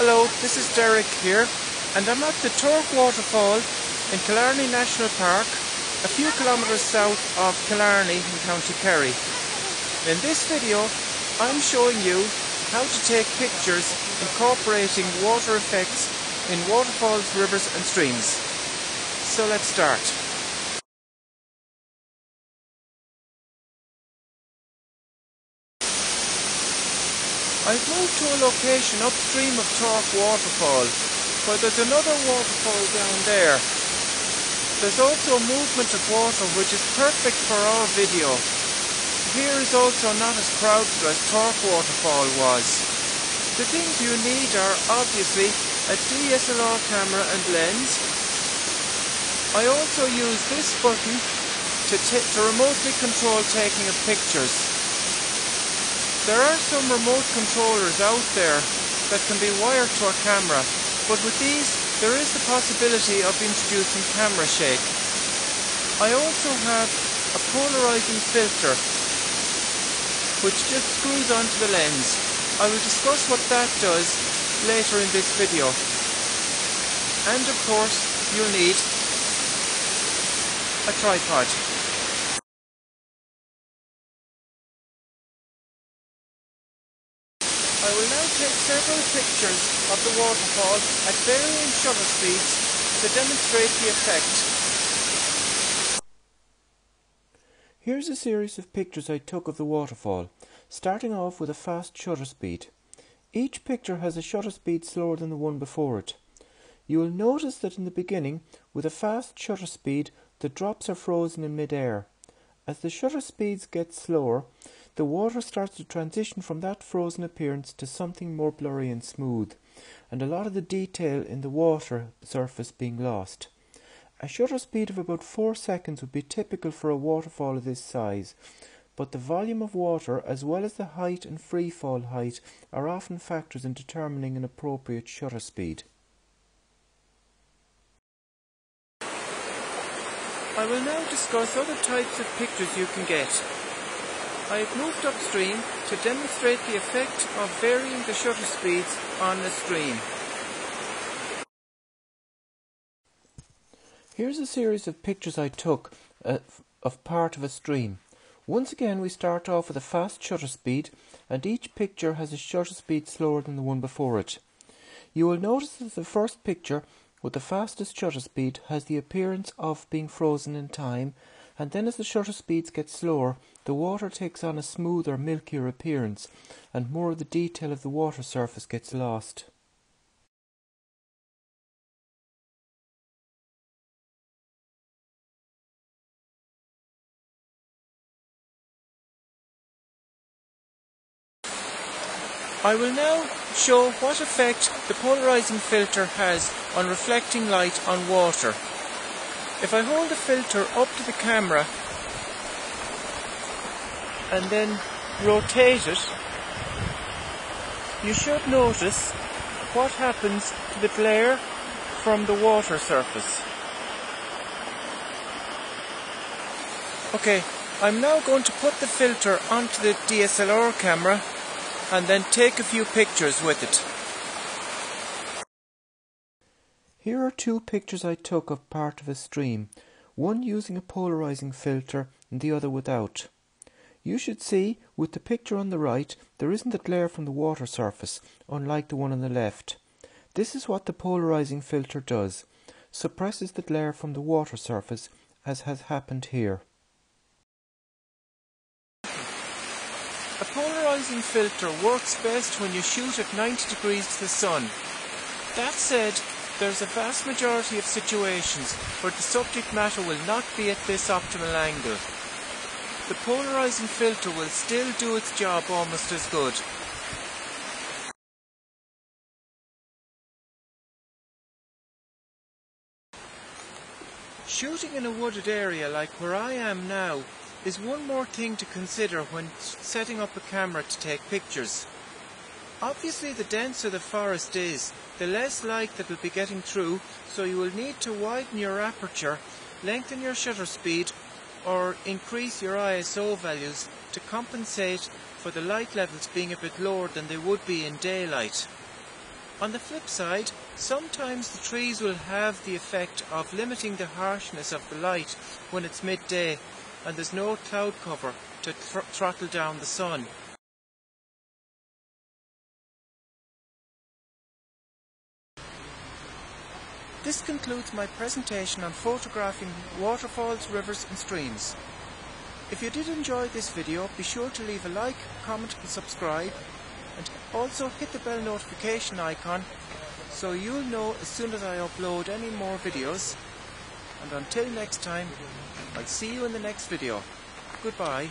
Hello, this is Derek here, and I'm at the Torc Waterfall in Killarney National Park, a few kilometres south of Killarney in County Kerry. In this video, I'm showing you how to take pictures incorporating water effects in waterfalls, rivers and streams. So let's start. I've moved to a location upstream of Torc Waterfall, but there's another waterfall down there. There's also movement of water, which is perfect for our video. Here is also not as crowded as Torc Waterfall was. The things you need are obviously a DSLR camera and lens. I also use this button to remotely control taking of pictures. There are some remote controllers out there that can be wired to a camera, but with these there is the possibility of introducing camera shake. I also have a polarizing filter which just screws onto the lens. I will discuss what that does later in this video. And of course you'll need a tripod. I will now take several pictures of the waterfall at varying shutter speeds to demonstrate the effect. Here's a series of pictures I took of the waterfall, starting off with a fast shutter speed. Each picture has a shutter speed slower than the one before it. You will notice that in the beginning, with a fast shutter speed, the drops are frozen in mid-air. As the shutter speeds get slower, the water starts to transition from that frozen appearance to something more blurry and smooth, and a lot of the detail in the water surface being lost. A shutter speed of about 4 seconds would be typical for a waterfall of this size, but the volume of water as well as the height and freefall height are often factors in determining an appropriate shutter speed. I will now discuss other types of pictures you can get. I have moved upstream to demonstrate the effect of varying the shutter speeds on the stream. Here's a series of pictures I took of part of a stream. Once again we start off with a fast shutter speed, and each picture has a shutter speed slower than the one before it. You will notice that the first picture with the fastest shutter speed has the appearance of being frozen in time, and then as the shutter speeds get slower, the water takes on a smoother, milkier appearance, and more of the detail of the water surface gets lost. I will now show what effect the polarizing filter has on reflecting light on water. If I hold the filter up to the camera and then rotate it, you should notice what happens to the glare from the water surface. Okay, I'm now going to put the filter onto the DSLR camera and then take a few pictures with it. Here are 2 pictures I took of part of a stream, one using a polarizing filter and the other without. You should see, with the picture on the right, there isn't the glare from the water surface, unlike the one on the left. This is what the polarizing filter does, suppresses the glare from the water surface, as has happened here. A polarizing filter works best when you shoot at 90 degrees to the sun. That said, there's a vast majority of situations where the subject matter will not be at this optimal angle. The polarizing filter will still do its job almost as good. Shooting in a wooded area like where I am now is one more thing to consider when setting up a camera to take pictures. Obviously, the denser the forest is, the less light that will be getting through, so you will need to widen your aperture, lengthen your shutter speed, or increase your ISO values to compensate for the light levels being a bit lower than they would be in daylight. On the flip side, sometimes the trees will have the effect of limiting the harshness of the light when it's midday and there's no cloud cover to throttle down the sun. This concludes my presentation on photographing waterfalls, rivers and streams. If you did enjoy this video, be sure to leave a like, comment and subscribe, and also hit the bell notification icon so you'll know as soon as I upload any more videos. And until next time, I'll see you in the next video. Goodbye.